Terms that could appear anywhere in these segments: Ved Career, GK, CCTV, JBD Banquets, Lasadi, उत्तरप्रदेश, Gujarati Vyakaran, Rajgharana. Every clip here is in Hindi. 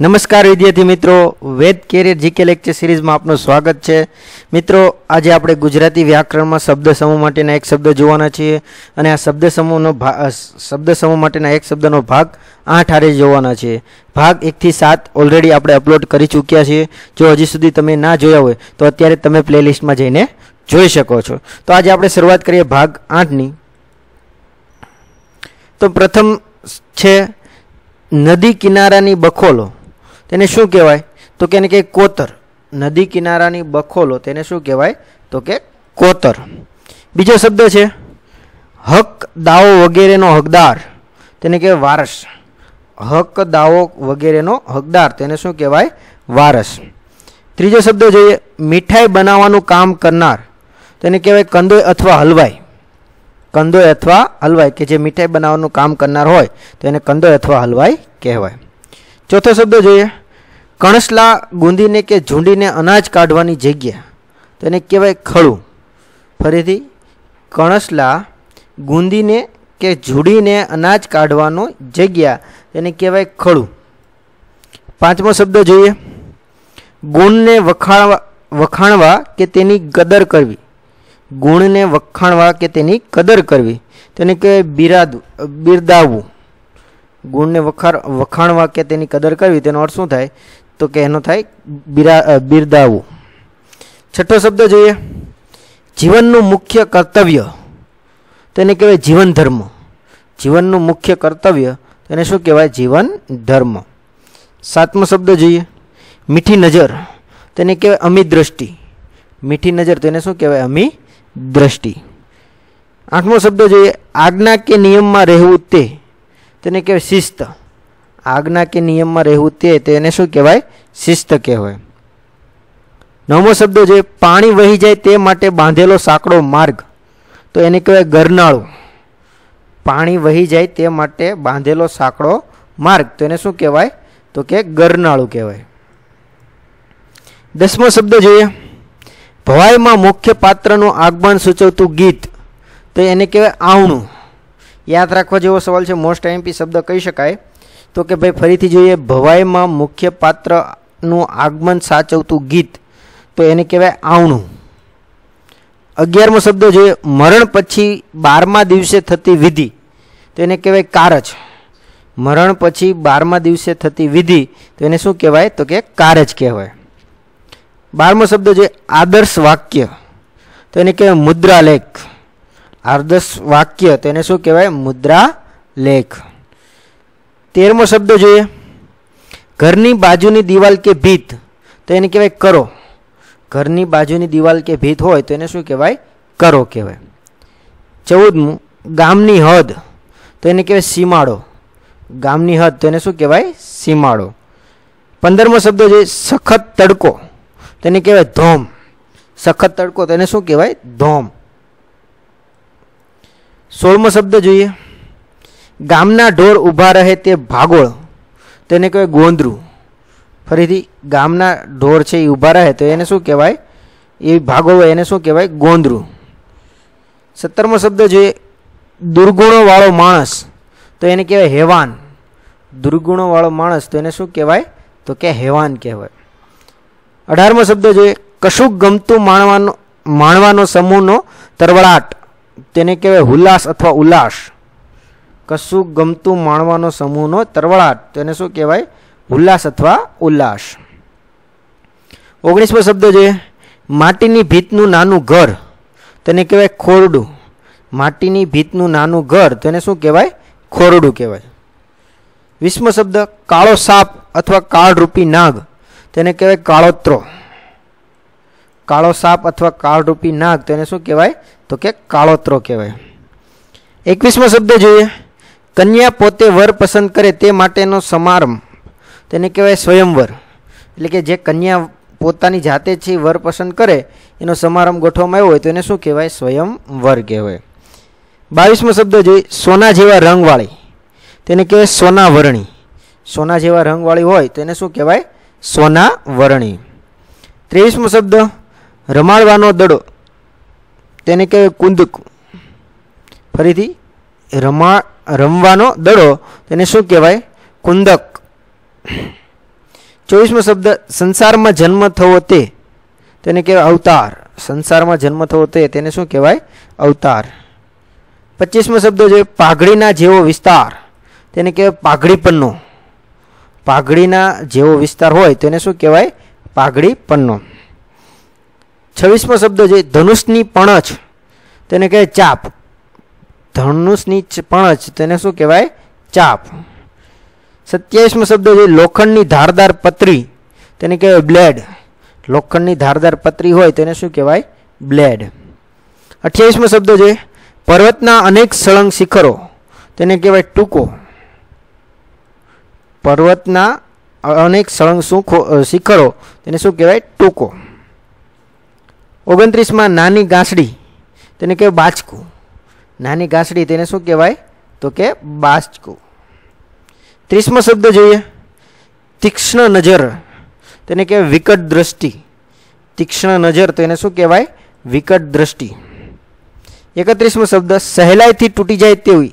नमस्कार विद्यार्थी मित्रों, Ved career GK lecture series में आपनो स्वागत है। मित्रों, आज आप गुजराती व्याकरण में शब्द समूह माटेना एक शब्द जोवाना छे अने आ शब्द समूह माटेना एक शब्दनो भाग 8 आरे जोवाना छे। भाग 1 થી 7 ऑलरेडी आप अपलॉड कर चूक्या छे। जो हजी सुधी तमे ना जोया होय तो अत्यारे तमे प्लेलिस्ट में जईने जोई शको छो। तो आज आप शुरुआत करिए भाग 8 नी। तो प्रथम छे नदी किनारानी बखोलो तेने शू कहवाय तो के कोतर। नदी किनारानी बखोलो तेने शू कहवाय तो के कोतर। बीजो शब्द है हक दावो वगैरह नो हकदार तेने के वारस। हक दावो वगैरह नो हकदार तेने शू कहवाय वारस। तीजो शब्द जो है मिठाई बनावानु काम करनार तेने कहवाय कंदोय अथवा हलवाई। कंदोय अथवा हलवाई के जे मिठाई बनावानु काम करनार होय तो एने कंदोय अथवा हलवाई कहेवाय। चौथो शब्द जोईए कणसला गूंधीने के झूंडीने अनाज काढवानी जग्या तो एने कहेवाय खळू। फरीथी कणसला गूंधीने के झूंडीने अनाज काढवानो जग्या तेने कहेवाय खळू। पांचमो शब्द जोईए गुणने वखाणवा के तेनी कदर करवी। गुण ने वखाणवा के तेनी कदर करवी तेने कहेवाय बिरदावू। गुण ने वखाणवा के तेनी कदर करवी तेनो अर्थ शुं थाय तो के एनो थाय बिरदावू। छठो शब्द जोईए जीवननु मुख्य कर्तव्य तेने कहेवाय जीवन धर्म। जीवननु मुख्य कर्तव्य तेने शुं कहेवाय जीवन धर्म। सातमो शब्द जोईए मीठी नजर तेने कहेवाय अमी दृष्टि। मीठी नजर तेने शुं कहेवाय अमी दृष्टि। आठमो शब्द जो आज्ञा के नियम में रहू तेने कहेवाय शिस्त। आज्ञा के नियम में रहू तेने शू कहेवाय शिस्त कहेवाय। नवमो शब्द जो पानी वही जाए ते माटे बांधेलो साकड़ो मार्ग तो एने कहेवाय गरनाळो। पानी वही जाए ते माटे बांधेलो साकड़ो मार्ग तो एने शू कहेवाय तो के गरनाळो कहेवाय। दसमो शब्द जो भवाई में मुख्य पात्र नु आगमन सूचवतु गीत तो एने कहेवाय आवणु। याद राखवा जेवो सवाल छे, मोस्ट एमपी शब्द कही शकाय। तो के भाई फरीथी जोईए भवाई में मुख्य पात्र नु आगमन साचवतु गीत तो एने कहेवाय आवणु। 11मो शब्द जोईए मरण पछी 12मा दिवसे थती विधि तो एने कहेवाय कारज। मरण पछी 12मा दिवसे थती विधि तो एने शुं कहेवाय तो के कारज कहेवाय। 12मो शब्द जो आदर्श वाक्य तो एने कहेवाय मुद्रालेख। आदर्श वाक्य तो एने शू कहेवाय मुद्रालेख। 13मो शब्द जो घरनी बाजूनी दीवाल के भीत तो एने कहेवाय करो। घरनी बाजूनी दीवाल के भीत होय तो एने शू कहेवाय करो कहेवाय। 14मो गामनी हद तो एने कहेवाय सीमाड़ो। गामनी हद तो एने शू कहेवाय सीमाड़ो। 15मो शब्द जो सखत तड़को तेने कहेवाय धोम। सखत तड़को तेने शू कहेवाय धोम। 16मो शब्द जोईए गामना ढोर उभा रहे ते भागोळ तेने कहेवाय गोंदरू। फरीथी गामना ढोर छे ए उभा रहे तो एने शू कहेवाय ए भागोळ होय एने शू कहेवाय गोंदरू। 17मो शब्द जोईए दुर्गुणो वाळो माणस तो एने कहेवाय हेवान। दुर्गुणो वाळो माणस तो एने शू कहेवाय तो के हेवान कहेवाय। 18मो शब्द जो कशुं गमतुं माणवानो समूहनो तरवड़ाट तेने कहेवाय हुल्लास अथवा उल्लास। कशुं गमतुं माणवानो समूहनो तरवड़ाट तेने शुं कहेवाय हुल्लास अथवा उल्लास। 19मो शब्द जो माटीनी भीतनुं नानुं घर तेने कहेवाय खोरडुं। माटीनी भीतनुं नानुं घर तेने शुं कहेवाय खोरडुं कहेवाय। 20मो शब्द काळो साप अथवा काळरूपी नाग तेने कहेवाय काळोत्रो। काळो साप अथवा काळरूपी नाग तेने शू कहेवाय तो के काळोत्रो कहेवाय। 21मो शब्द जोईए कन्या पोते वर पसंद करे ते माटेनो समारंभ तेने कहेवाय स्वयंवर। एटले के जे कन्या पोतानी जाते ज वर पसंद करे एनो समारंभ गोठवामां आव्यो होय तो एने शू कहेवाय स्वयंवर कहेवाय। 22मो शब्द जोईए सोना जेवा रंगवाळी तेने कहेवाय सोनावरणी। सोना जेवा रंगवाळी होय तो एने शू कहेवाय सोना वरणी। 23मो शब्द रमाड़वानो दड़ो तेने कहेवाय कुंदकु। फरीथी रमवानो दड़ो तेने शू कहेवाय कुंदक। 24मो शब्द संसार में जन्म थवो ते तेने कहेवाय अवतार। संसार में जन्म थवो ते तेने शुं कहेवाय अवतार। 25मो शब्द जो पाघड़ीना जेवो विस्तार तेने कहेवाय पाघड़ीपन्नो। पाघड़ीना जेवो विस्तार होय तेने शुं कहेवाय पाघड़ीपन्नो। 26मो शब्द जो धनुषनी पणछ तेने कहेवाय चाप। धनुषनी पणछ तेने शुं कहेवाय चाप। 27मो शब्द जो लोखंडनी धारदार पतरी तेने कहेवाय ब्लेड। लोखंडनी धारदार पतरी होय तेने शुं कहेवाय ब्लेड। 28मो शब्द जो पर्वतना अनेक सळंग शिखरो तेने कहेवाय टूको। पर्वतना अनेक सळंग शिखरो तेने शुं कहेवाय टूको। 29मां नानी गांसडी तेने कहेवाय बाचकू। नानी गांसडी तेने शुं कहेवाय तो के बाचकू। 30मो शब्द जोईए तीक्ष्ण नजर तेने कहेवाय विकट दृष्टि। तीक्ष्ण नजर तेने शुं कहेवाय विकट दृष्टि। 31मो शब्द सहेलाईथी तूटी जाय तेवी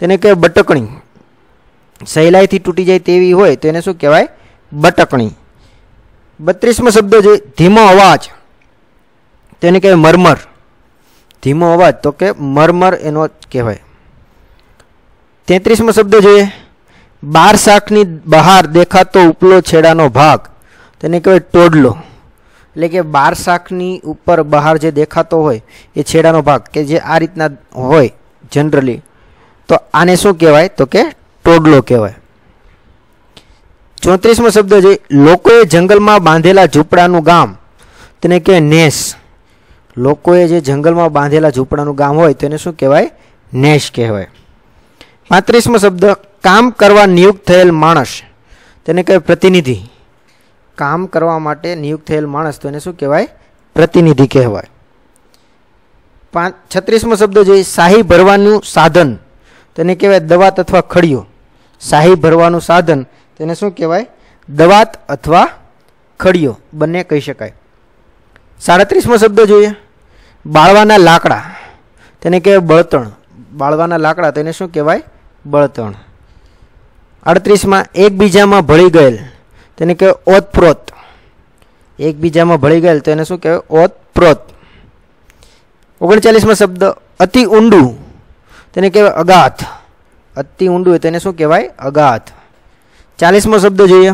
तेने कहेवाय बटकणी। सहेलाईथी तूटी जाय तेवी होय तेने शुं कहेवाय बटकणी। 32मो शब्द जो धीमो अवाज तेने कहेवाय मरमर। धीमो अवाज तो के मरमर एनो कहेवाय। 33मो शब्द जो बार शाखनी बहार देखातो उपलो छेडानो भाग तेने कहेवाय टोडलो। एटले के बार शाखनी उपर बहार जे देखातो होय ए छेडानो भाग के जे आ रीतना होय जनरली तो आने शुं कहेवाय तो के टोडलो कहेवाय। 34मो शब्द जो लोकोए जंगलमां बांधेला झूंपड़ानुं गाम तेने कहेवाय नेस। लोकोए जे जंगलमां बांधेला झूंपड़ानुं गाम होय तेने शुं कहेवाय नेस कहेवाय। 35मो शब्द काम करवा नियुक्त थयेल माणस तेने कहेवाय प्रतिनिधि। काम करवा माटे नियुक्त थयेल माणस तो एने शुं कहेवाय प्रतिनिधि कहेवाय। 36मो शब्द जो शाही भरवानुं साधन तेने कहेवाय दवात अथवा खड़ियो। शाही भरवानुं साधन तेने शुं कहेवाय दवात अथवा खड़ियो बने कही शकाय। 37मो शब्द जो बाळवाना लाकड़ा तेने कहेवाय बळतण। बाळवाना लाकड़ा तेने शुं कहेवाय बळतण। 38मां एकबीजामां भળી ગયેલ तेने कहेवाय ओतप्रोत। एकबीजामां ભળી ગયેલ तेने शुं कहेवाय ओतप्रोत। 39मां शब्द अति ઊંડું तेने कहेवाय अगाध। अति ઊંડું तेने शुं कहेवाय अगाध। 40मो शब्द જોઈએ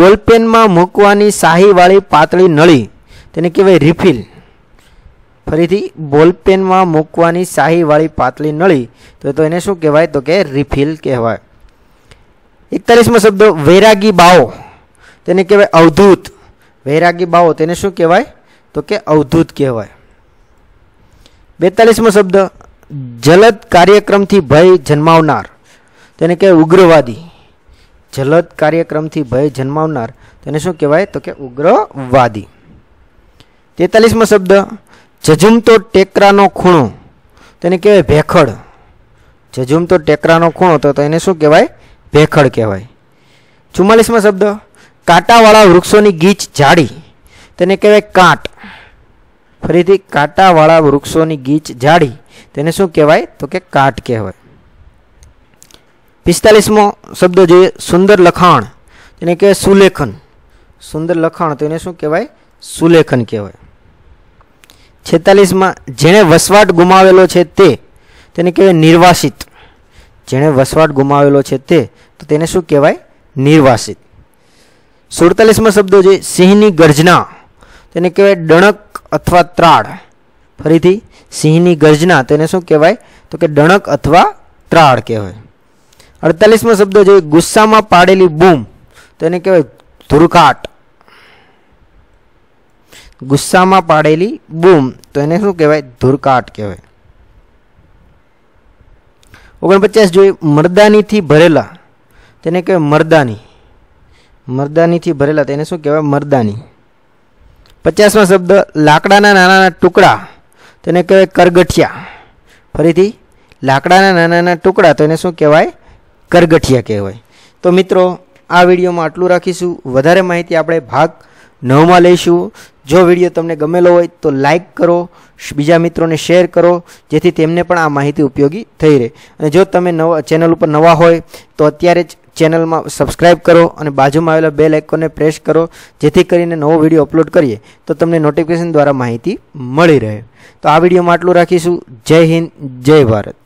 બોલપેનમાં મૂકવાની શાહીવાળી પાતળી નળી तेने કહેવાય રિફિલ। फरीथी बोलपेन में मूकवानी शाही वाली पातली नली तो एने शुं कहेवाय तो के रिफिल कहेवाय। 41मो शब्द वैरागी बाओ तेने कहेवाय अवधूत। वैरागी बाओ तेने शुं कहेवाय तो के अवधूत कहेवाय। 42मो शब्द जलद कार्यक्रम थी भय जन्मावनार तेने कहेवाय उग्रवादी। जलद कार्यक्रम थी भय जन्मावनार तेने शुं कहेवाय तो के उग्रवादी। 43मो शब्द झझूमतो टेकरानो खूणो तेने कहेवाय भेखड़। झझूमतो टेकरानो खूणो तो एने शुं कहेवाय भेखड़ कहेवाय। 44मो शब्द कांटावाळा वृक्षोनी गीच जाड़ी तेने कहेवाय कांट। फरीथी कांटावाळा वृक्षोनी गीच जाड़ी तेने शुं कहेवाय तो के कांट कहेवाय। 45मो शब्द जो सुंदर लखाण तेने कहेवाय सुलेखन। सुंदर लखाण तो एने शुं कहेवाय सुलेखन कहेवाय। 46 में जेने वसवाट गुमावेलो छे तेने कहेवाय निर्वासित। जेने वसवाट गुमावेलो छे तो तेने शुं कहेवाय निर्वासित। 47मो शब्द जो सिंहनी गर्जना तेने कहेवाय डणक अथवा त्राड़। फरीथी सिंहनी गर्जना तेने शुं कहेवाय तो के डणक अथवा त्राड़ कहेवाय। 48मो शब्द जो गुस्सा में पाड़ेली बूम तेने कहेवाय धुरकाट। गुस्सा में पाड़ेली बूम तो एने शुं कहेवाय धुरकाट कहेवाय। 49 जो मर्दानी थी भरेला तेने कहेवाय मर्दानी। मर्दानी थी भरेला तेने शुं कहेवाय मर्दानी। 50मां शब्द लाकड़ाना नाना टुकड़ा तेने कहेवाय करगठिया। फरीथी लाकड़ाना नाना टुकड़ा तो एने शुं कहेवाय करगठिया कहेवाय। तो मित्रों आ विडियोमां आटलुं राखीशुं। वधारे माहिती आपणे भाग 9 मां लईशुं। जो विडियो तमने गमेलो होय तो लाइक करो, बीजा मित्रों ने शेर करो जेथी तेमने पण आ माहिती उपयोगी थई रहे। अने जो तमे नवा चेनल पर नवा होय तो अत्यारे चैनल में सब्सक्राइब करो और बाजू में आवेला बेल आइकॉन ने प्रेस करो जेथी करीने नवो विडियो अपलॉड करिए तो तमने नोटिफिकेशन द्वारा माहिती मळी रहे। तो आ विडियो में आटलू राखीशू। जय हिंद, जय भारत।